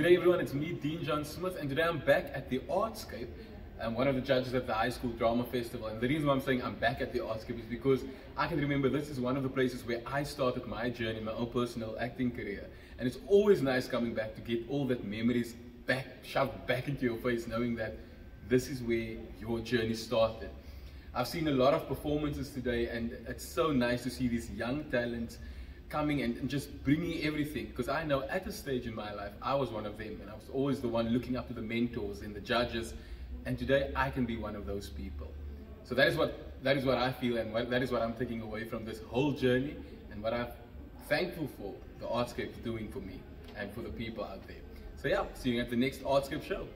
G'day everyone, it's me, Dean John Smith, and today I'm back at the Artscape. I'm one of the judges at the High School Drama Festival, and the reason why I'm saying I'm back at the Artscape is because I can remember this is one of the places where I started my journey, my own personal acting career. And it's always nice coming back to get all that memories back, shoved back into your face, knowing that this is where your journey started. I've seen a lot of performances today, and it's so nice to see these young talents coming and just bringing everything, because I know at a stage in my life I was one of them, and I was always the one looking up to the mentors and the judges, and today I can be one of those people. So that is what I feel, and that is what I'm taking away from this whole journey, and what I'm thankful for the Artscape is doing for me and for the people out there. So yeah, see you at the next Artscape show.